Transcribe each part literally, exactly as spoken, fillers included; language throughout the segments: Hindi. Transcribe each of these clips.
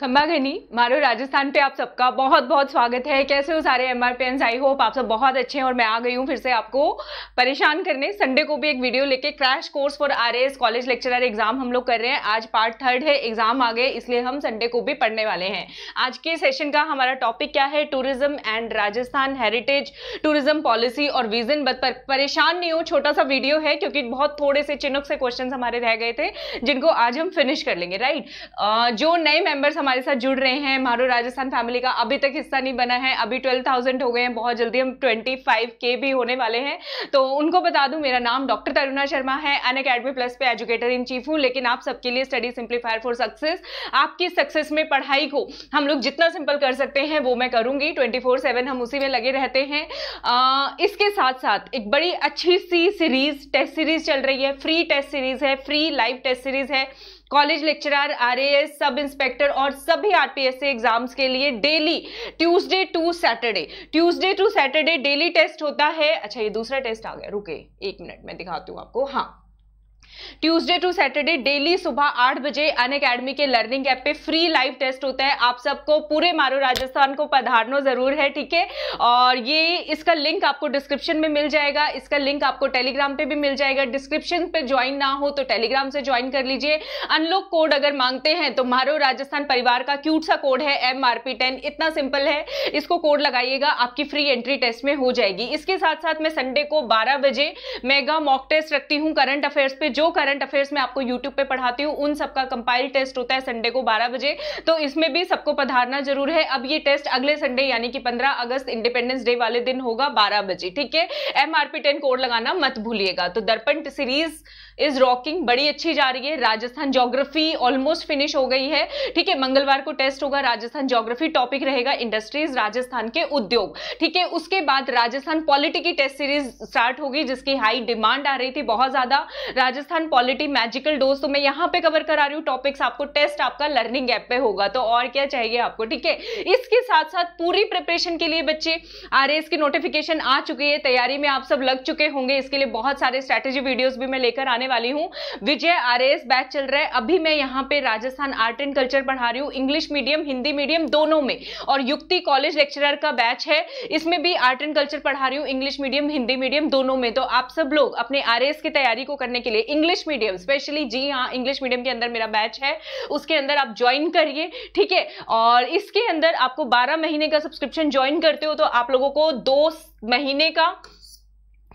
खंबाघनी म्हारो राजस्थान पे आप सबका बहुत बहुत स्वागत है। कैसे हो सारे एमआरपीएन्स? आई होप आप सब बहुत अच्छे हैं और मैं आ गई हूँ फिर से आपको परेशान करने। संडे को भी एक वीडियो लेके crash course for RAS college lecturer exam हम लोग कर रहे हैं। आज पार्ट थर्ड है, एग्जाम आ गए इसलिए हम संडे को भी पढ़ने वाले हैं। आज के सेशन का हमारा टॉपिक क्या है? Tourism and Rajasthan heritage, tourism policy और विजन। बत पर, परेशान नहीं हो, छोटा सा वीडियो है क्योंकि बहुत थोड़े से चिनुक से क्वेश्चन हमारे रह गए थे जिनको आज हम फिनिश कर लेंगे। राइट, जो नए मेंबर्स हमारे साथ जुड़ रहे हैं म्हारो राजस्थान फैमिली का अभी तक हिस्सा नहीं बना है, अभी बारह हज़ार हो गए हैं, बहुत जल्दी हम पच्चीस हज़ार भी होने वाले हैं, तो उनको बता दूं मेरा नाम डॉक्टर तरुणा शर्मा है, अनअकैडमी प्लस पे एजुकेटर इन चीफ हूं। लेकिन आप सबके लिए स्टडी सिंप्लीफायर फॉर सक्सेस, आपकी सक्सेस में पढ़ाई को हम लोग जितना सिंपल कर सकते हैं वो मैं करूंगी, ट्वेंटी फोर सेवन हम उसी में लगे रहते हैं। आ, इसके साथ साथ एक बड़ी अच्छी सी सीरीज, टेस्ट सीरीज चल रही है, फ्री टेस्ट सीरीज है, फ्री लाइव टेस्ट सीरीज है। College lecturer, RAS, sub inspector और सभी आरपीएससी एग्जाम्स के लिए daily Tuesday to Saturday Tuesday to Saturday daily test होता है। अच्छा, ये दूसरा टेस्ट आ गया, रुके एक मिनट मैं दिखाती हूँ आपको। हाँ, ट्यूसडे टू सैटरडे डेली सुबह आठ बजे अनअकैडमी के लर्निंग ऐप पे फ्री लाइव टेस्ट होता है। आप सबको पूरे म्हारो राजस्थान को पधारना जरूर है, ठीक है? और ये इसका लिंक आपको डिस्क्रिप्शन में मिल जाएगा, इसका लिंक आपको टेलीग्राम पे भी मिल जाएगा। डिस्क्रिप्शन पे ज्वाइन ना हो तो टेलीग्राम से ज्वाइन कर लीजिए। अनलॉक कोड अगर मांगते हैं तो म्हारो राजस्थान परिवार का क्यूट सा कोड है एम आर पी टेन, इतना सिंपल है, इसको कोड लगाइएगा, आपकी फ्री एंट्री टेस्ट में हो जाएगी। इसके साथ साथ मैं संडे को बारह बजे मेगा मॉक टेस्ट रखती हूँ करंट अफेयर्स पे। जो करंट अफेयर्स में आपको यूट्यूब पे पढ़ाती हूँ उन सबका कंपाइल टेस्ट होता है संडे को बारह बजे, तो इसमें भी सबको पधारना जरूर है। अब ये टेस्ट अगले संडे यानी कि पंद्रह अगस्त इंडिपेंडेंस डे वाले दिन होगा बारह बजे, ठीक है? M R P ten code लगाना मत भूलिएगा। तो दर्पण सीरीज इज रॉकिंग, बड़ी अच्छी जा रही है। राजस्थान ज्योग्राफी ऑलमोस्ट फिनिश हो गई है, ठीक है? मंगलवार को टेस्ट होगा राजस्थान ज्योग्राफी, टॉपिक रहेगा इंडस्ट्रीज, राजस्थान के उद्योग, ठीक है? उसके बाद राजस्थान पॉलिटी की टेस्ट सीरीज स्टार्ट होगी जिसकी हाई डिमांड आ रही थी बहुत ज्यादा, राजस्थान पॉलिटी मैजिकल डोज। तो मैं यहाँ पे कवर करा रही हूँ टॉपिक्स आपको, टेस्ट आपका लर्निंग ऐप पे होगा, तो और क्या चाहिए आपको, ठीक है? इसके साथ साथ पूरी प्रिपरेशन के लिए बच्चे आरएएस की नोटिफिकेशन आ चुकी है, तैयारी में आप सब लग चुके होंगे, इसके लिए बहुत सारे स्ट्रैटेजी वीडियोस भी मैं लेकर आने वाली हूँ। विजय आरएएस बैच चल रहा है, अभी मैं यहाँ पे राजस्थान आर्ट एंड कल्चर पढ़ा रही हूँ, इंग्लिश मीडियम हिंदी मीडियम दोनों में, और युक्ति कॉलेज लेक्चरर का बैच है, इसमें भी आर्ट एंड कल्चर पढ़ा रही हूँ इंग्लिश मीडियम हिंदी मीडियम दोनों में। तो आप सब लोग अपने आरएएस की तैयारी को करने के लिए इंग्लिश मीडियम स्पेशली, जी हाँ, इंग्लिश मीडियम के अंदर मेरा बैच है, उसके अंदर आप ज्वाइन करिए, ठीक है? और इसके अंदर आपको बारह महीने का सब्सक्रिप्शन, ज्वाइन करते हो तो आप लोगों को दो महीने का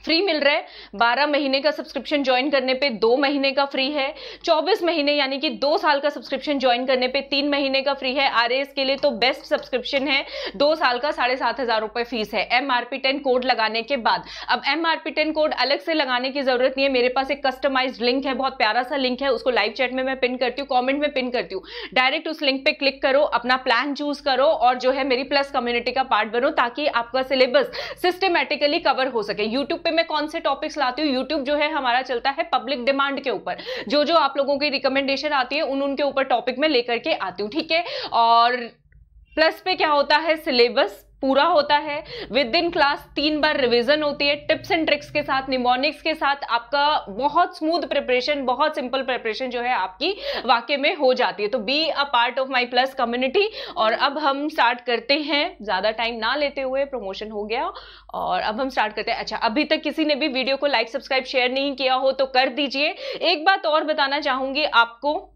फ्री मिल रहा है, बारह महीने का सब्सक्रिप्शन ज्वाइन करने पे दो महीने का फ्री है, चौबीस महीने यानी कि दो साल का सब्सक्रिप्शन ज्वाइन करने पे तीन महीने का फ्री है। आरएएस के लिए तो बेस्ट सब्सक्रिप्शन है, दो साल का साढ़े सात हजार रुपये फीस है M R P ten code लगाने के बाद। अब M R P ten code अलग से लगाने की जरूरत नहीं है, मेरे पास एक कस्टमाइज्ड लिंक है, बहुत प्यारा सा लिंक है, उसको लाइव चैट में मैं पिन करती हूँ, कॉमेंट में पिन करती हूँ, डायरेक्ट उस लिंक पे क्लिक करो, अपना प्लान चूज करो और जो है मेरी प्लस कम्युनिटी का पार्ट बनो ताकि आपका सिलेबस सिस्टमेटिकली कवर हो सके। यूट्यूब पे मैं कौन से टॉपिक्स लाती हूँ, यूट्यूब जो है हमारा चलता है पब्लिक डिमांड के ऊपर, जो जो आप लोगों की रिकमेंडेशन आती है उन उनके ऊपर टॉपिक में लेकर के आती हूँ, ठीक है? और प्लस पे क्या होता है, सिलेबस पूरा होता है विद इन क्लास, तीन बार रिवीजन होती है, टिप्स एंड ट्रिक्स के साथ, निमोनिक्स के साथ, आपका बहुत स्मूथ प्रिपरेशन, बहुत सिंपल प्रिपरेशन जो है आपकी वाकई में हो जाती है। तो be a part of my plus community. और अब हम स्टार्ट करते हैं, ज़्यादा टाइम ना लेते हुए, प्रमोशन हो गया और अब हम स्टार्ट करते हैं। अच्छा, अभी तक किसी ने भी वीडियो को लाइक सब्सक्राइब शेयर नहीं किया हो तो कर दीजिए। एक बात और बताना चाहूँगी आपको,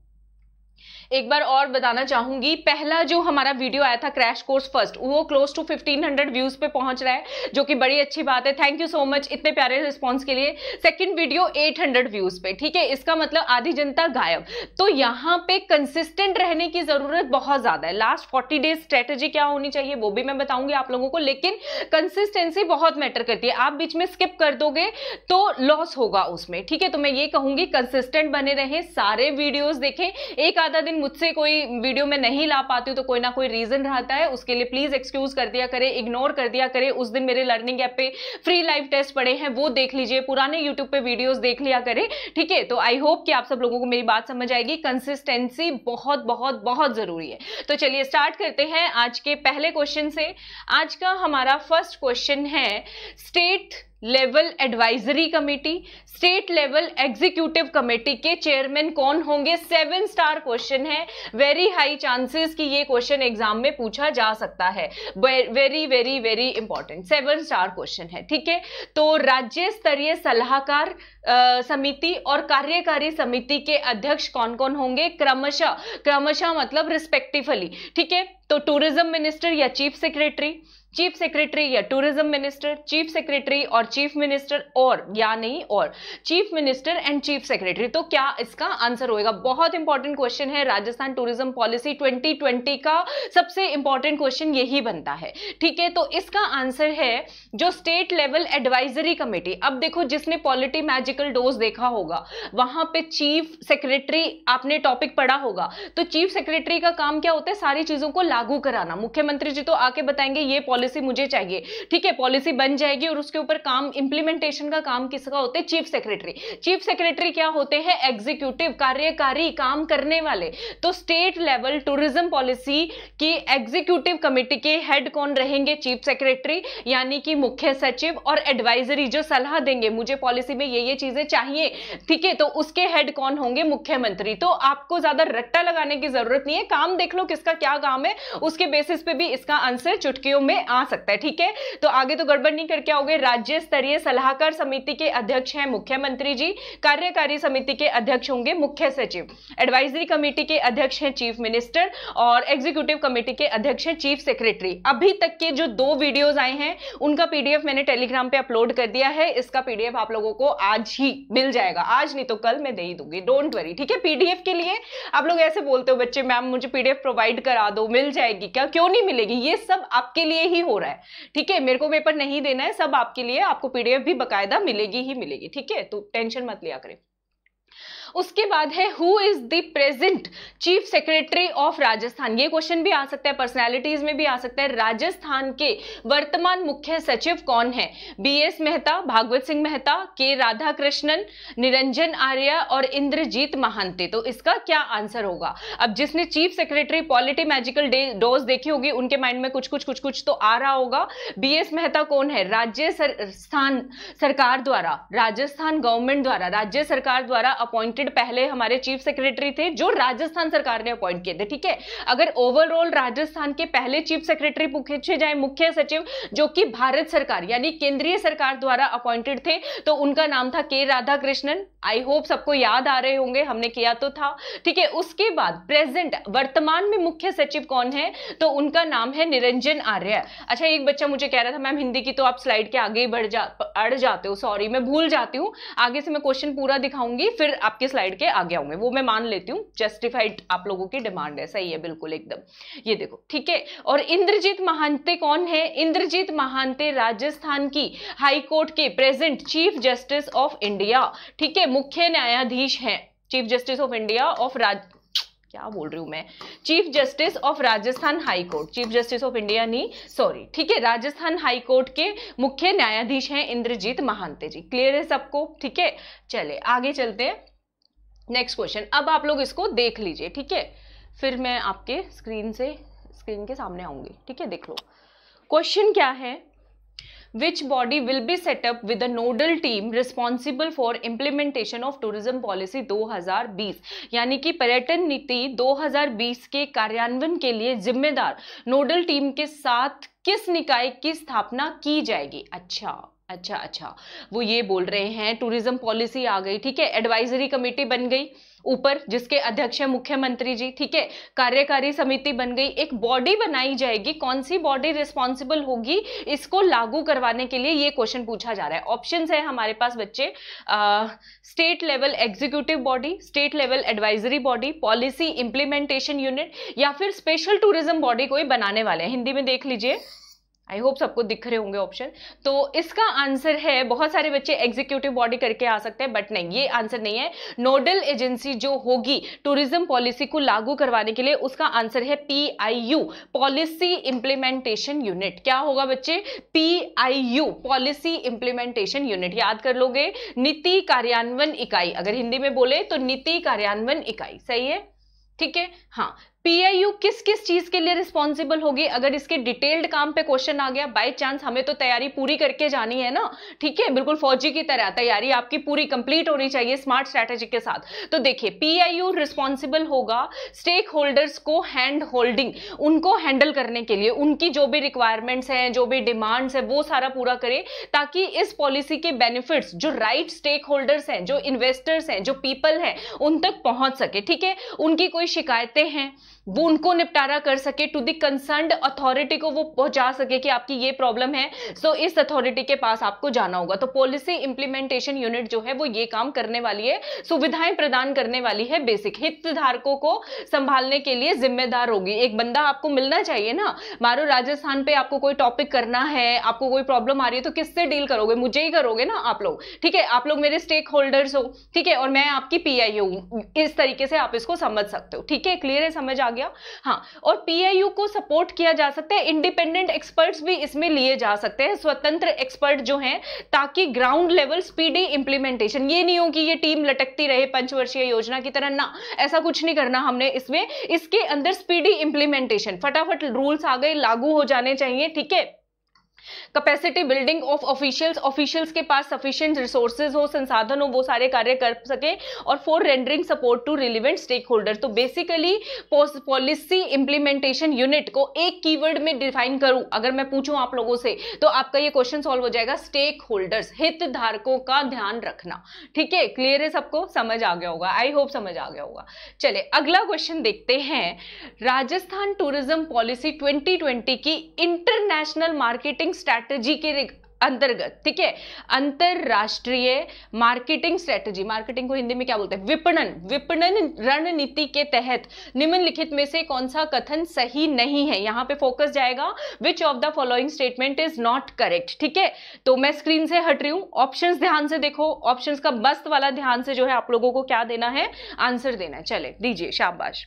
एक बार और बताना चाहूंगी, पहला जो हमारा वीडियो आया था क्रैश कोर्स फर्स्ट, वो क्लोज टू पंद्रह सौ व्यूज पे पहुंच रहा है, जो कि बड़ी अच्छी बात है, थैंक यू सो मच इतने प्यारे रिस्पांस के लिए। सेकंड वीडियो आठ सौ व्यूज पे, ठीक है? इसका मतलब आधी जनता गायब। तो यहाँ पे कंसिस्टेंट रहने की जरूरत बहुत ज्यादा है। लास्ट फोर्टी डेज स्ट्रेटेजी क्या होनी चाहिए वो भी मैं बताऊंगी आप लोगों को, लेकिन कंसिस्टेंसी बहुत मैटर करती है। आप बीच में स्किप कर दोगे तो लॉस होगा उसमें, ठीक है? तो मैं ये कहूंगी कंसिस्टेंट बने रहें, सारे वीडियोज देखें। एक आधा दिन मुझसे कोई वीडियो में नहीं ला पाती हूँ तो कोई ना कोई रीजन रहता है, उसके लिए प्लीज एक्सक्यूज कर दिया करें, इग्नोर कर दिया करें। उस दिन मेरे लर्निंग ऐप पे फ्री लाइव टेस्ट पड़े हैं, वो देख लीजिए, पुराने यूट्यूब पे वीडियोस देख लिया करें, ठीक है? तो आई होप कि आप सब लोगों को मेरी बात समझ आएगी। कंसिस्टेंसी बहुत बहुत बहुत जरूरी है। तो चलिए स्टार्ट करते हैं आज के पहले क्वेश्चन से। आज का हमारा फर्स्ट क्वेश्चन है, state level advisory committee, state level executive committee के चेयरमैन कौन होंगे? सेवन स्टार क्वेश्चन है, वेरी हाई चांसेस कि ये क्वेश्चन एग्जाम में पूछा जा सकता है, very very very important, seven star question है। ठीक है, तो राज्य स्तरीय सलाहकार समिति और कार्यकारी समिति के अध्यक्ष कौन कौन होंगे? क्रमशः, क्रमशः मतलब रिस्पेक्टिवली। ठीक है, तो टूरिज्म मिनिस्टर या चीफ सेक्रेटरी, चीफ सेक्रेटरी या टूरिज्म मिनिस्टर, चीफ सेक्रेटरी और चीफ मिनिस्टर, और या नहीं और chief minister and chief secretary. तो क्या इसका आंसर होएगा? बहुत इंपॉर्टेंट क्वेश्चन है, Rajasthan tourism policy twenty twenty का सबसे इंपॉर्टेंट क्वेश्चन यही बनता है। ठीक है, तो इसका आंसर है जो स्टेट लेवल एडवाइजरी कमेटी। अब देखो, जिसने पॉलिटी मैजिकल डोज देखा होगा वहां पे चीफ सेक्रेटरी आपने टॉपिक पढ़ा होगा, तो चीफ सेक्रेटरी का काम क्या होता है? सारी चीजों को लागू कराना। मुख्यमंत्री जी तो आके बताएंगे ये पॉलिसी मुझे चाहिए, ठीक है, पॉलिसी बन जाएगी और उसके ऊपर काम, इंप्लीमेंटेशन का काम किसका होता है? Chief secretary. चीफ सेक्रेटरी क्या होते हैं? एग्जीक्यूटिव, कार्यकारी, काम करने वाले। तो स्टेट लेवल टूरिज्म पॉलिसी की एग्जीक्यूटिव कमेटी के हेड कौन रहेंगे? चीफ सेक्रेटरी, यानी कि मुख्य सचिव, और एडवाइजरी जो सलाह देंगे मुझे पॉलिसी में ये ये चीजें चाहिए, ठीक है, तो उसके हेड कौन होंगे? मुख्यमंत्री। तो आपको ज्यादा रट्टा लगाने की जरूरत नहीं है, काम देख लो किसका क्या काम है, उसके बेसिस पे भी इसका आंसर चुटकियों में आ सकता है। ठीक है, तो आगे तो गड़बड़ नहीं करके आओगे। राज्य स्तरीय सलाहकार समिति के अध्यक्ष हैं मुख्यमंत्री जी, कार्यकारी समिति के अध्यक्ष होंगे मुख्य सचिव, एडवाइजरी कमेटी के अध्यक्ष हैं चीफ मिनिस्टर और एग्जीक्यूटिव कमेटी के अध्यक्ष हैं चीफ सेक्रेटरी। अभी तक के जो दो वीडियोज आए हैं उनका पीडीएफ मैंने टेलीग्राम पे अपलोड कर दिया है, इसका पीडीएफ आप लोगों को आज ही मिल जाएगा, आज नहीं तो कल मैं दे ही दूंगी, डोंट वरी। ठीक है, पीडीएफ के लिए आप लोग ऐसे बोलते हो बच्चे, मैम मुझे पीडीएफ प्रोवाइड करा दो, मिल जाएगी क्या? क्यों नहीं मिलेगी, ये सब आपके लिए ही हो रहा है। ठीक है, मेरे को पेपर नहीं देना है, सब आपके लिए, आपको पीडीएफ भी बकायदा मिलेगी ही मिलेगी। ठीक है, तो टेंशन मत लिया करें। उसके बाद है who is the present chief secretary of Rajasthan. ये क्वेश्चन भी आ सकता है, पर्सनालिटीज में भी आ सकता है। राजस्थान के वर्तमान मुख्य सचिव कौन है? बीएस मेहता, भागवत सिंह मेहता, के राधाकृष्णन, निरंजन आर्या और इंद्रजीत महांते। तो इसका क्या आंसर होगा? अब जिसने chief secretary polity magical dose देखी होगी उनके माइंड में कुछ कुछ कुछ कुछ तो आ रहा होगा। बीएस मेहता कौन है? राज्य राजस्थान सरकार द्वारा, राजस्थान गवर्नमेंट द्वारा, राज्य सरकार द्वारा अपॉइंट पहले हमारे चीफ सेक्रेटरी थे जो राजस्थान सरकार ने अपॉइंट किए थे। ठीक है, अगर ओवरऑल राजस्थान के पहले चीफ सेक्रेटरी पूछे जाए मुख्य सचिव जो कि भारत सरकार यानी केंद्रीय सरकार द्वारा अपॉइंटेड थे, तो उनका नाम था के राधाकृष्णन। आई होप सबको याद आ रहे होंगे, हमने किया तो था। ठीक है, उसके बाद प्रेजेंट वर्तमान में मुख्य सचिव कौन है? तो उनका नाम है निरंजन आर्य। अच्छा, एक बच्चा मुझे कह रहा था मैम हिंदी की तो आप स्लाइड के आगे ही बढ़ जा अड़ जाते हो। सॉरी, मैं भूल जाती हूँ, आगे से मैं क्वेश्चन पूरा दिखाऊंगी फिर आपके स्लाइड के आगे होंगे, वो मैं मान लेती हूँ, जस्टिफाइड आप लोगों की डिमांड है, सही है बिल्कुल एकदम। ये देखो, ठीक है, और इंद्रजीत महांते कौन है? इंद्रजीत महांते राजस्थान की हाई कोर्ट के present chief justice of India, ठीक है, मुख्य न्यायाधीश हैं, chief justice of India of राज क्या बोल रही हूं मैं, chief justice of Rajasthan high court, chief justice of India नहीं, सॉरी, ठीक है, राजस्थान हाई कोर्ट के मुख्य न्यायाधीश हैं इंद्रजीत महांते जी। क्लियर है सबको? ठीक है, चले आगे चलते हैं, नेक्स्ट क्वेश्चन। अब आप लोग इसको देख लीजिए, ठीक है, फिर मैं आपके स्क्रीन से स्क्रीन के सामने आऊंगी। ठीक है, देख लो क्वेश्चन क्या है। Which body will be set up with a nodal team responsible for implementation of tourism policy दो हज़ार बीस, यानी कि पर्यटन नीति दो हज़ार बीस के कार्यान्वयन के लिए जिम्मेदार नोडल टीम के साथ किस निकाय की स्थापना की जाएगी? अच्छा अच्छा अच्छा वो ये बोल रहे हैं टूरिज्म पॉलिसी आ गई, ठीक है, एडवाइजरी कमेटी बन गई ऊपर जिसके अध्यक्ष है मुख्यमंत्री जी, ठीक है, कार्यकारी समिति बन गई, एक बॉडी बनाई जाएगी, कौन सी बॉडी रिस्पॉन्सिबल होगी इसको लागू करवाने के लिए? ये क्वेश्चन पूछा जा रहा है। ऑप्शंस है हमारे पास बच्चे, state level executive body, state level advisory body, policy implementation unit या फिर स्पेशल टूरिज्म बॉडी कोई बनाने वाले हैं। हिंदी में देख लीजिए, आई होप सबको दिख रहे होंगे ऑप्शन। तो इसका आंसर है, बहुत सारे बच्चे एग्जीक्यूटिव बॉडी करके आ सकते हैं, बट नहीं, ये आंसर नहीं है। नोडल एजेंसी जो होगी टूरिज्म पॉलिसी को लागू करवाने के लिए, उसका आंसर है पीआईयू, पॉलिसी इंप्लीमेंटेशन यूनिट। क्या होगा बच्चे? PIU, policy implementation unit. याद कर लोगे, नीति कार्यान्वयन इकाई, अगर हिंदी में बोले तो नीति कार्यान्वयन इकाई, सही है, ठीक है, हाँ, पीआईयू किस किस चीज के लिए रिस्पॉन्सिबल होगी, अगर इसके डिटेल्ड काम पे क्वेश्चन आ गया, बाय चांस हमें तो तैयारी पूरी करके जानी है ना, ठीक है, बिल्कुल फौजी की तरह तैयारी आपकी पूरी कंप्लीट होनी चाहिए स्मार्ट स्ट्रैटेजी के साथ। तो देखिए, पीआईयू रिस्पॉन्सिबल होगा स्टेक होल्डर्स को हैंड होल्डिंग, उनको हैंडल करने के लिए, उनकी जो भी रिक्वायरमेंट्स हैं, जो भी डिमांड्स हैं, वो सारा पूरा करे, ताकि इस पॉलिसी के बेनिफिट्स जो राइट स्टेक होल्डर्स हैं, जो इन्वेस्टर्स हैं, जो पीपल हैं, उन तक पहुंच सके, ठीक है, उनकी कोई शिकायतें हैं वो उनको निपटारा कर सके, टू द कंसर्न्ड अथॉरिटी को वो पहुंचा सके कि आपकी ये प्रॉब्लम है, सो इस अथॉरिटी के पास आपको जाना होगा। तो पॉलिसी इंप्लीमेंटेशन यूनिट जो है वो ये काम करने वाली है, सुविधाएं प्रदान करने वाली है, बेसिक हितधारकों को संभालने के लिए जिम्मेदार होगी। एक बंदा आपको मिलना चाहिए ना, मारो राजस्थान पे आपको कोई टॉपिक करना है, आपको कोई प्रॉब्लम आ रही है, तो किससे डील करोगे, मुझे ही करोगे ना आप लोग, ठीक है, आप लोग मेरे स्टेक होल्डर्स हो, ठीक है, और मैं आपकी पीआईयू हूं, इस तरीके से आप इसको समझ सकते हो, ठीक है, क्लियर है, समझ आ गया। हाँ, और पीआईयू को सपोर्ट किया जा सकता है, इंडिपेंडेंट एक्सपर्ट्स भी इसमें लिए जा सकते हैं, स्वतंत्र एक्सपर्ट जो हैं, ताकि ग्राउंड लेवल स्पीडी इंप्लीमेंटेशन, ये नहीं हो कि ये टीम लटकती रहे पंचवर्षीय योजना की तरह, ना, ऐसा कुछ नहीं करना हमने इसमें, इसके अंदर स्पीडी इंप्लीमेंटेशन, फटाफट रूल्स आ गए, लागू हो जाने चाहिए, ठीक है। Capacity building of officials, officials के पास सफिशिएंट रिसोर्सेज हो, संसाधन हो, वो सारे कार्य कर सके, और for rendering support to relevant stakeholder. तो बेसिकली पॉलिसी इंप्लीमेंटेशन यूनिट को एक कीवर्ड में डिफाइन करूं, अगर मैं पूछूं आप लोगों से, तो आपका ये क्वेश्चन सॉल्व हो जाएगा, स्टेक होल्डर्स, हितधारकों का ध्यान रखना, ठीक है, क्लियर है, सबको समझ आ गया होगा, आई होप समझ आ गया होगा। चले अगला क्वेश्चन देखते हैं, Rajasthan tourism policy twenty twenty की इंटरनेशनल मार्केटिंग स्ट्रैटेजी के अंतर्गत, ठीक है, अंतरराष्ट्रीय मार्केटिंग स्ट्रेटजी, मार्केटिंग को हिंदी में क्या बोलते हैं, विपणन विपणन रणनीति के तहत निम्नलिखित में से कौन सा कथन सही नहीं है, यहां पे फोकस जाएगा, which of the following statement is not correct, ठीक है। तो मैं स्क्रीन से हट रही हूं, ऑप्शंस ध्यान से देखो, ऑप्शंस का मस्त वाला ध्यान से जो है आप लोगों को क्या देना है, आंसर देना है। चले दीजिए, शाबाश।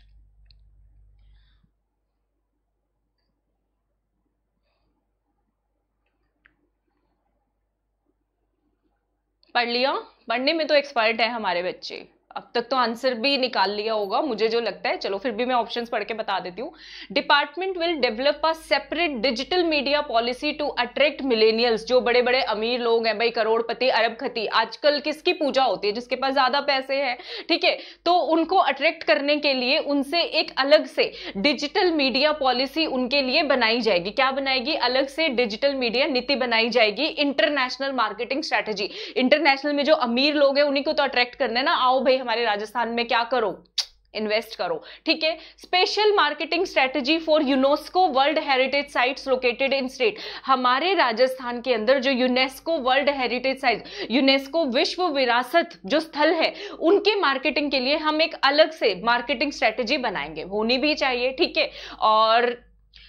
पढ़ लिया, पढ़ने में तो एक्सपर्ट है हमारे बच्चे, अब तक तो आंसर भी निकाल लिया होगा मुझे जो लगता है, चलो फिर भी मैं ऑप्शंस पढ़ के बता देती हूँ। Department will develop a separate digital media policy to attract millennials, जो बड़े बड़े अमीर लोग हैं भाई, करोड़पति, अरबपति, आजकल किसकी पूजा होती है, जिसके पास ज्यादा पैसे हैं, ठीक है, तो उनको अट्रैक्ट करने के लिए उनसे एक अलग से डिजिटल मीडिया पॉलिसी उनके लिए बनाई जाएगी। क्या बनाएगी? अलग से डिजिटल मीडिया नीति बनाई जाएगी, इंटरनेशनल मार्केटिंग स्ट्रैटेजी। इंटरनेशनल में जो अमीर लोग हैं उन्हीं को तो अट्रैक्ट करना है ना, आओ भाई हमारे राजस्थान में क्या करो, इन्वेस्ट करो, ठीक है। Special marketing strategy for UNESCO world heritage sites located in state, हमारे राजस्थान के अंदर जो UNESCO world heritage sites, UNESCO विश्व विरासत जो स्थल है, उनके मार्केटिंग के लिए हम एक अलग से मार्केटिंग स्ट्रेटजी बनाएंगे, होनी भी चाहिए, ठीक है। और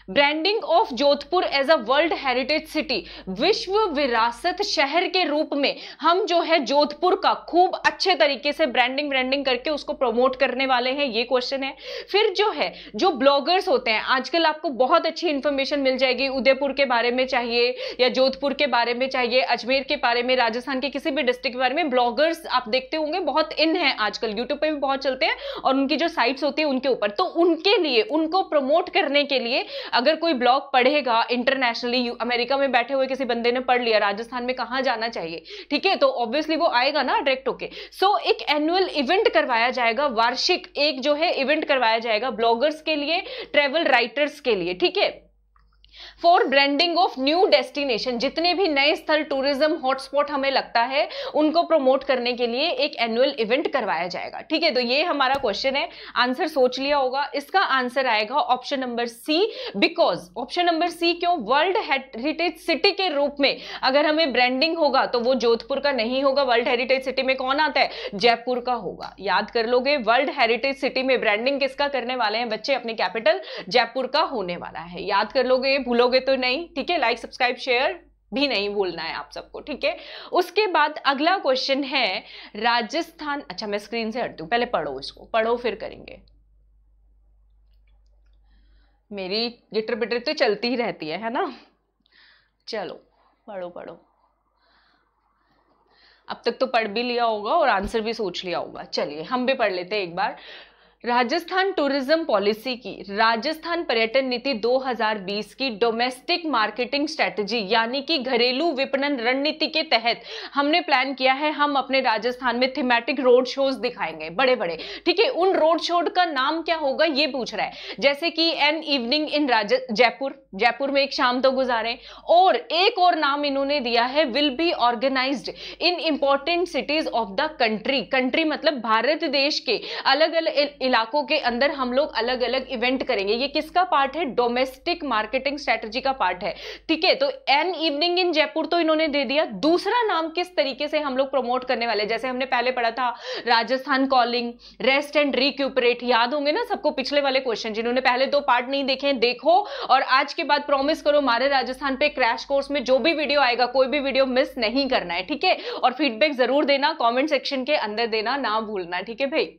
branding of Jodhpur as a world heritage city, विश्व विरासत शहर के रूप में हम जो है जोधपुर का खूब अच्छे तरीके से ब्रांडिंग ब्रांडिंग करके उसको प्रमोट करने वाले हैं, ये क्वेश्चन है। फिर जो है जो ब्लॉगर्स होते हैं, आजकल आपको बहुत अच्छी इन्फॉर्मेशन मिल जाएगी, उदयपुर के बारे में चाहिए या जोधपुर के बारे में चाहिए, अजमेर के बारे में, राजस्थान के किसी भी डिस्ट्रिक्ट के बारे में, ब्लॉगर्स आप देखते होंगे बहुत इन है आजकल, यूट्यूब पर भी बहुत चलते हैं, और उनकी जो साइट्स होती है उनके ऊपर, तो उनके लिए, उनको प्रमोट करने के लिए अगर कोई ब्लॉग पढ़ेगा इंटरनेशनली, अमेरिका में बैठे हुए किसी बंदे ने पढ़ लिया राजस्थान में कहाँ जाना चाहिए, ठीक है, तो ऑब्वियसली वो आएगा ना डायरेक्ट होके। सो एक एनुअल इवेंट करवाया जाएगा, वार्षिक एक जो है इवेंट करवाया जाएगा ब्लॉगर्स के लिए, ट्रेवल राइटर्स के लिए, ठीक है। For branding of new destination, जितने भी नए स्थल, टूरिज्म हॉटस्पॉट हमें लगता है, उनको प्रमोट करने के लिए एक एनुअल इवेंट करवाया जाएगा, ठीक है। तो ये हमारा क्वेश्चन है, आंसर सोच लिया होगा, इसका आंसर आएगा option number C, because option number C क्यों, वर्ल्ड हेरिटेज सिटी के रूप में अगर हमें ब्रांडिंग होगा तो वो जोधपुर का नहीं होगा, वर्ल्ड हेरिटेज सिटी में कौन आता है, जयपुर का होगा, याद कर लोगे। वर्ल्ड हेरिटेज सिटी में ब्रांडिंग किसका करने वाले हैं बच्चे, अपने कैपिटल जयपुर का होने वाला है, याद कर लोगे, भूलोगे तो नहीं, ठीक है। लाइक सब्सक्राइब शेयर भी नहीं भूलना है आप सबको, ठीक है। उसके बाद अगला क्वेश्चन है राजस्थान, अच्छा मैं स्क्रीन से हटती हूं, पहले पढ़ो इसको, पढ़ो फिर करेंगे, मेरी गिटर बिटर तो चलती ही रहती है, है ना, चलो पढ़ो पढ़ो, अब तक तो पढ़ भी लिया होगा और आंसर भी सोच लिया होगा, चलिए हम भी पढ़ लेते हैं एक बार। राजस्थान टूरिज्म पॉलिसी की राजस्थान पर्यटन नीति दो हज़ार बीस की डोमेस्टिक मार्केटिंग स्ट्रेटजी यानी कि घरेलू विपणन रणनीति के तहत हमने प्लान किया है, हम अपने राजस्थान में थीमेटिक रोड शोज दिखाएंगे बड़े बड़े, ठीक है। उन रोड शो का नाम क्या होगा ये पूछ रहा है, जैसे कि an evening in Jaipur, Jaipur में एक शाम तो गुजारें, और एक और नाम इन्होंने दिया है will be organised in important cities of the country. Country मतलब भारत देश के अलग अलग इलाकों के अंदर हम लोग अलग अलग इवेंट करेंगे। ये किसका पार्ट है? डोमेस्टिक मार्केटिंग स्ट्रेटजी का पार्ट है, ठीक है। तो एन इवनिंग इन जयपुर तो इन्होंने दे दिया। दूसरा नाम किस तरीके से हम लोग प्रमोट करने वाले, जैसे हमने पहले पढ़ा था Rajasthan calling, rest and recuperate, याद होंगे ना सबको पिछले वाले क्वेश्चन, जिन्होंने पहले दो पार्ट नहीं देखे देखो, और आज के बाद प्रॉमिस करो हमारे राजस्थान पे क्रैश कोर्स में जो भी वीडियो आएगा कोई भी वीडियो मिस नहीं करना है, ठीक है। और फीडबैक जरूर देना, कमेंट सेक्शन के अंदर देना ना भूलना, ठीक है भाई।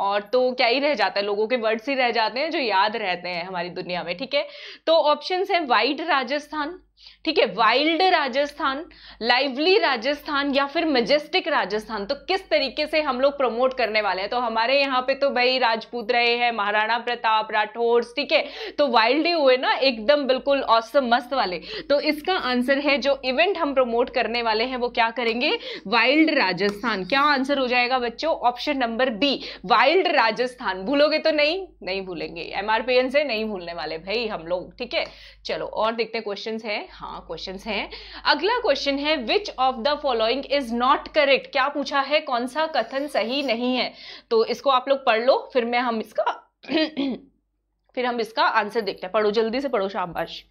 और तो क्या ही रह जाता है, लोगों के वर्ड्स ही रह जाते हैं जो याद रहते हैं हमारी दुनिया में, ठीक है। तो ऑप्शंस हैं वाइड राजस्थान, ठीक है, वाइल्ड राजस्थान, लाइवली राजस्थान, या फिर मजेस्टिक राजस्थान। तो किस तरीके से हम लोग प्रमोट करने वाले हैं? तो हमारे यहाँ पे तो भाई राजपूत रहे हैं, महाराणा प्रताप, राठौड़, ठीक है, तो वाइल्ड ही हुए ना एकदम, बिल्कुल ऑसम मस्त वाले। तो इसका आंसर है जो इवेंट हम प्रमोट करने वाले हैं वो क्या करेंगे? वाइल्ड राजस्थान। क्या आंसर हो जाएगा बच्चों? Option number B, wild Rajasthan. भूलोगे तो नहीं? नहीं भूलेंगे, एमआरपीएन से नहीं भूलने वाले भाई हम लोग, ठीक है। चलो और देखते हैं क्वेश्चन है, हाँ क्वेश्चंस हैं। अगला क्वेश्चन है which of the following is not correct. क्या पूछा है? कौन सा कथन सही नहीं है? तो इसको आप लोग पढ़ लो, फिर मैं हम इसका फिर हम इसका आंसर देखते हैं। पढ़ो जल्दी से पढ़ो, शाबाश।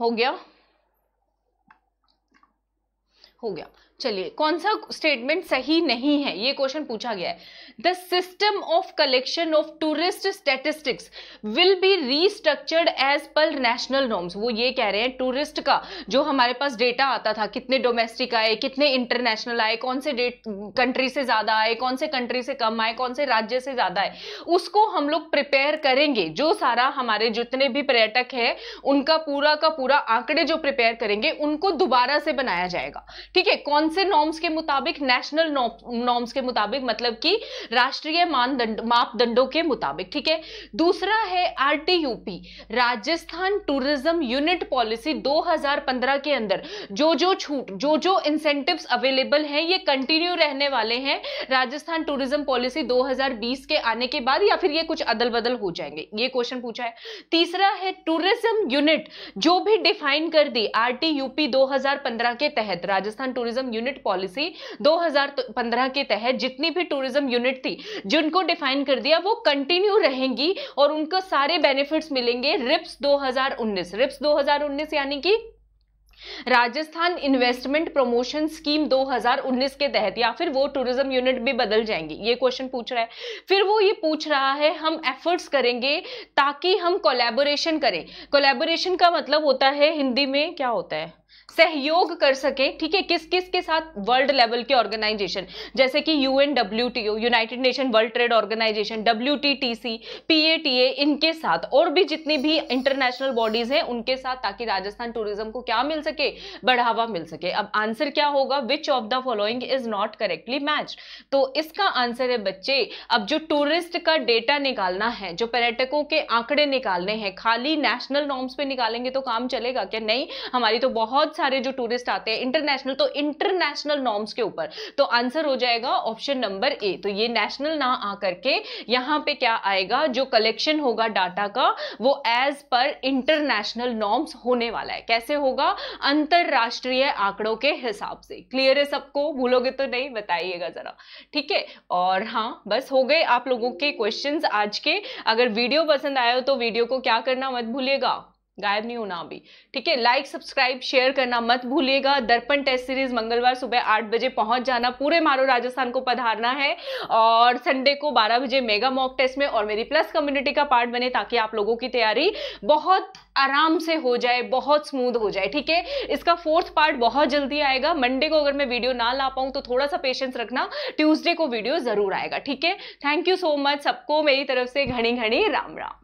हो गया हो गया चलिए, कौन सा स्टेटमेंट सही नहीं है ये क्वेश्चन पूछा गया है। The system of collection of tourist statistics will be restructured as per national norms. वो ये कह रहे हैं टूरिस्ट का जो हमारे पास डेटा आता था, कितने डोमेस्टिक आए, कितने इंटरनेशनल आए, कौन से कंट्री से ज्यादा आए, कौन से कंट्री से कम आए, कौन से राज्य से ज्यादा आए, उसको हम लोग प्रिपेयर करेंगे। जो सारा हमारे जितने भी पर्यटक है उनका पूरा का पूरा आंकड़े जो प्रिपेयर करेंगे उनको दोबारा से बनाया जाएगा, ठीक है। कौन से नॉर्म्स के मुताबिक? नेशनल नॉर्म्स के मुताबिक, मतलब कि राष्ट्रीय मानदंड मापदंडों के मुताबिक, ठीक है। दूसरा है RTUP, Rajasthan tourism unit policy दो हज़ार पंद्रह के अंदर जो जो छूट जो जो इंसेंटिव्स अवेलेबल हैं ये कंटिन्यू रहने वाले हैं राजस्थान टूरिज्म पॉलिसी दो हज़ार बीस के आने के बाद, या फिर ये कुछ अदल बदल हो जाएंगे, ये क्वेश्चन पूछा है। तीसरा है टूरिज्म यूनिट जो भी डिफाइन कर दी आरटीयूपी दो हज़ार पंद्रह के तहत, राजस्थान टूरिज्म यूनिट पॉलिसी दो हज़ार पंद्रह के तहत जितनी भी टूरिज्म यूनिट थी जिनको डिफाइन कर दिया वो कंटिन्यू रहेंगी और उनको सारे बेनिफिट्स मिलेंगे। रिप्स दो हज़ार उन्नीस, रिप्स दो हज़ार उन्नीस यानी कि राजस्थान इन्वेस्टमेंट प्रमोशन स्कीम दो हज़ार उन्नीस के तहत, या फिर वो टूरिज्म यूनिट भी बदल जाएंगी, ये क्वेश्चन पूछ रहा है। फिर वो ये पूछ रहा है हम एफर्ट्स करेंगे ताकि हम कोलैबोरेशन करें। कोलैबोरेशन का मतलब होता है हिंदी में क्या होता है? सहयोग कर सके, ठीक है, किस किस के साथ? वर्ल्ड लेवल के ऑर्गेनाइजेशन जैसे कि UNWTO, United nation world trade organisation, WTTC, PATA, इनके साथ और भी जितनी भी इंटरनेशनल बॉडीज हैं उनके साथ, ताकि राजस्थान टूरिज्म को क्या मिल सके? बढ़ावा मिल सके। अब आंसर क्या होगा? Which of the following is not correctly match. तो इसका आंसर है बच्चे, अब जो टूरिस्ट का डेटा निकालना है, जो पर्यटकों के आंकड़े निकालने हैं, खाली नेशनल नॉर्म्स पे निकालेंगे तो काम चलेगा क्या? नहीं, हमारी तो बहुत सारे जो टूरिस्ट आते हैं इंटरनेशनल, तो इंटरनेशनल नॉर्म्स के ऊपर। तो आंसर हो जाएगा ऑप्शन नंबर ए। तो ये नेशनल ना आकर के यहां पे क्या आएगा, जो कलेक्शन होगा डाटा का वो एज पर इंटरनेशनल नॉर्म्स होने वाला है। कैसे होगा? अंतरराष्ट्रीय आंकड़ों के हिसाब से। क्लियर है सबको? भूलोगे तो नहीं, बताइएगा जरा, ठीक है। और हाँ, बस हो गए आप लोगों के क्वेश्चंस आज के। अगर वीडियो पसंद आए हो तो वीडियो को क्या करना मत भूलिएगा, गायब नहीं होना अभी, ठीक है। लाइक सब्सक्राइब शेयर करना मत भूलिएगा। दर्पण टेस्ट सीरीज मंगलवार सुबह आठ बजे पहुंच जाना, पूरे म्हारो राजस्थान को पधारना है। और संडे को बारह बजे मेगा मॉक टेस्ट में और मेरी प्लस कम्युनिटी का पार्ट बने, ताकि आप लोगों की तैयारी बहुत आराम से हो जाए, बहुत स्मूथ हो जाए, ठीक है। इसका फोर्थ पार्ट बहुत जल्दी आएगा। मंडे को अगर मैं वीडियो ना ला पाऊँ तो थोड़ा सा पेशेंस रखना, ट्यूसडे को वीडियो जरूर आएगा, ठीक है। थैंक यू सो मच सबको, मेरी तरफ से घनी घनी राम राम।